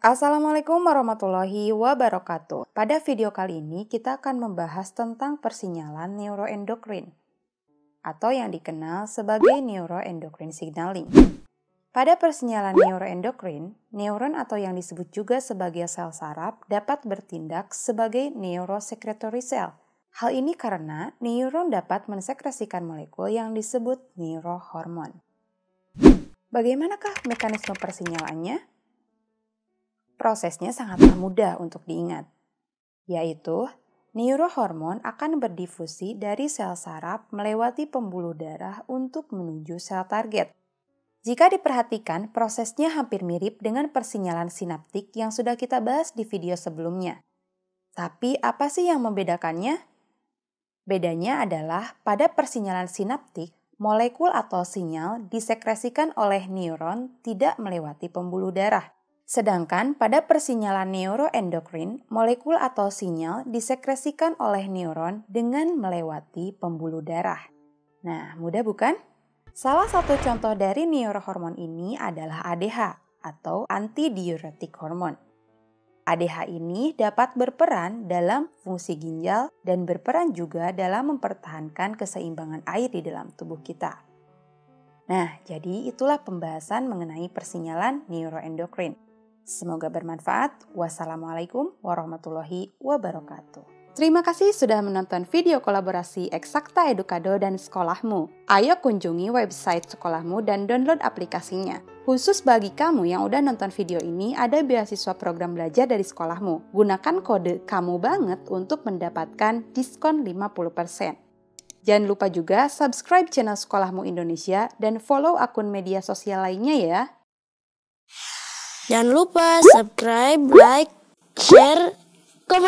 Assalamualaikum warahmatullahi wabarakatuh. Pada video kali ini kita akan membahas tentang persinyalan neuroendokrin atau yang dikenal sebagai neuroendokrin signaling. Pada persinyalan neuroendokrin, neuron atau yang disebut juga sebagai sel saraf dapat bertindak sebagai neurosekretory cell. Hal ini karena neuron dapat mensekresikan molekul yang disebut neurohormon. Bagaimanakah mekanisme persinyalannya? Prosesnya sangatlah mudah untuk diingat, yaitu neurohormon akan berdifusi dari sel saraf melewati pembuluh darah untuk menuju sel target. Jika diperhatikan, prosesnya hampir mirip dengan persinyalan sinaptik yang sudah kita bahas di video sebelumnya. Tapi apa sih yang membedakannya? Bedanya adalah pada persinyalan sinaptik, molekul atau sinyal disekresikan oleh neuron tidak melewati pembuluh darah. Sedangkan pada persinyalan neuroendokrin, molekul atau sinyal disekresikan oleh neuron dengan melewati pembuluh darah. Nah, mudah bukan? Salah satu contoh dari neurohormon ini adalah ADH atau antidiuretik hormon. ADH ini dapat berperan dalam fungsi ginjal dan berperan juga dalam mempertahankan keseimbangan air di dalam tubuh kita. Nah, jadi itulah pembahasan mengenai persinyalan neuroendokrin. Semoga bermanfaat. Wassalamualaikum warahmatullahi wabarakatuh. Terima kasih sudah menonton video kolaborasi Eksakta Edukado dan Sekolahmu. Ayo kunjungi website Sekolahmu dan download aplikasinya. Khusus bagi kamu yang udah nonton video ini, ada beasiswa program belajar dari Sekolahmu. Gunakan kode KAMUBANGET untuk mendapatkan diskon 50%. Jangan lupa juga subscribe channel Sekolahmu Indonesia dan follow akun media sosial lainnya ya. Jangan lupa subscribe, like, share, komen.